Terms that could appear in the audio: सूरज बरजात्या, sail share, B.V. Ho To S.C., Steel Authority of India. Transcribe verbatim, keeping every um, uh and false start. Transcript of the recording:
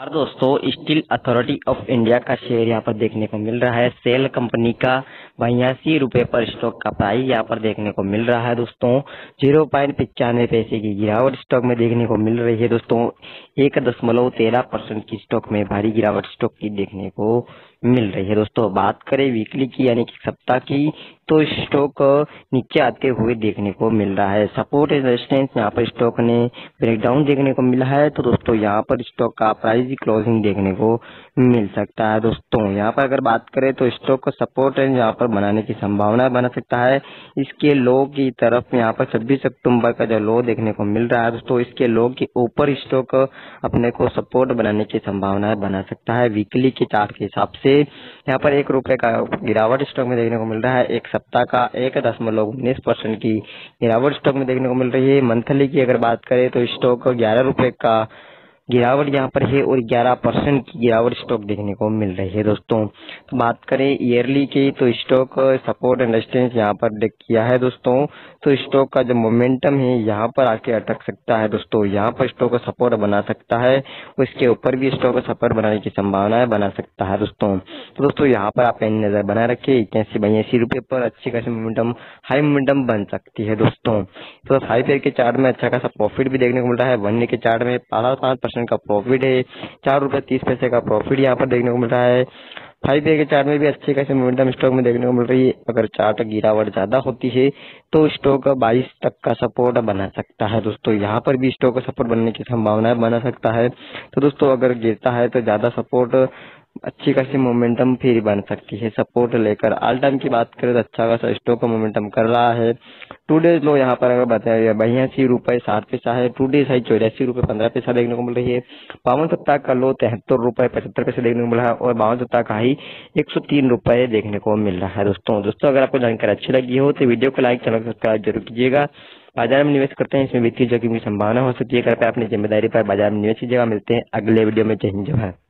और दोस्तों steel authority of India का शेयर यहाँ पर देखने को मिल रहा है। सेल कंपनी का बयासी रुपए पर स्टॉक का प्राइस यहाँ पर देखने को मिल रहा है दोस्तों। जीरो पॉइंट पचानवे पैसे की गिरावट स्टॉक में देखने को मिल रही है दोस्तों। एक दशमलव तेरह परसेंट की स्टॉक में भारी गिरावट स्टॉक की देखने को मिल रही है दोस्तों। बात करें वीकली की यानी कि सप्ताह की तो स्टॉक नीचे आते हुए देखने को मिल रहा है। सपोर्ट एंड रेजिस्टेंस यहाँ पर स्टॉक ने ब्रेकडाउन देखने को मिला है। तो दोस्तों यहाँ पर स्टॉक का प्राइस क्लोजिंग देखने को मिल सकता है दोस्तों। यहाँ पर अगर बात करें तो स्टॉक को सपोर्ट रेंज यहाँ पर बनाने की संभावना बना सकता है। इसके लो की तरफ यहाँ पर छब्बीस अक्टूबर का जो लो देखने को मिल रहा है दोस्तों, इसके लो के ऊपर स्टॉक अपने को सपोर्ट बनाने की संभावना बना सकता है। वीकली के चार्ट के हिसाब से यहाँ पर एक रुपए का गिरावट स्टॉक में देखने को मिल रहा है। एक सप्ताह का एक दशमलव उन्नीस परसेंट की गिरावट स्टॉक में देखने को मिल रही है। मंथली की अगर बात करें तो स्टॉक ग्यारह रुपए का गिरावट यहाँ पर है और ग्यारह परसेंट की गिरावट स्टॉक देखने को मिल रही है दोस्तों। तो बात करें ईयरली की तो स्टॉक सपोर्ट एंड रेजिस्टेंस यहाँ पर ब्रेक किया है दोस्तों। तो स्टॉक का जो मोमेंटम है यहाँ पर आके अटक सकता है दोस्तों। यहाँ पर स्टॉक सपोर्ट बना सकता है, उसके ऊपर भी स्टॉक सपोर्ट बनाने की संभावना बना सकता है दोस्तों। तो दोस्तों यहाँ पर आप अपनी नजर बना रखें। इक्यासी बयासी रुपए पर अच्छी खासी मोमेंटम हाई मोमेंटम बन सकती है दोस्तों। तो फाइव ईयर के चार्ट में अच्छा खासा प्रॉफिट भी देखने को मिल रहा है। वन ईयर के चार्ट में पाँच पाँच परसेंट का प्रॉफिट है। चार रुपए तीस पैसे का प्रॉफिट यहाँ पर देखने को मिल रहा है। फाइव ईयर के चार्ट में भी अच्छी खासी मोमेंटम स्टॉक में देखने को मिल रही है। अगर चार्ट गिरावट ज्यादा होती है तो स्टॉक बाईस तक का सपोर्ट बना सकता है दोस्तों। यहाँ पर भी स्टॉक सपोर्ट बनने की संभावना बना सकता है। तो दोस्तों अगर गिरता है तो ज्यादा सपोर्ट अच्छी खासी मोमेंटम फिर बन सकती है सपोर्ट लेकर। ऑल टाइम की बात करें तो अच्छा खासा स्टॉक का मोमेंटम कर रहा है। टू डेज लो यहाँ पर अगर बताया बयासी रुपए साठ पैसा है। टू डेज हाई चौरासी रुपए पंद्रह पैसा देखने को मिल रही है। बावन सप्ताह का लो तिहत्तर रुपए पचहत्तर पैसे देखने को मिल रहा है और बावन सप्ताह का हाई एक सौ तीन रुपए देखने को मिल रहा है दोस्तों। दोस्तों अगर आपको जानकारी अच्छी लगी हो तो वीडियो को लाइक चैनल को सब्सक्राइब जरूर कीजिएगा। बाजार में निवेश करते हैं इसमें वित्तीय जोखिम की संभावना हो सकती है। कृपया अपनी जिम्मेदारी पर बाजार में निवेश कीजिएगा। मिलते हैं अगले वीडियो में। जय हिंद जय भारत।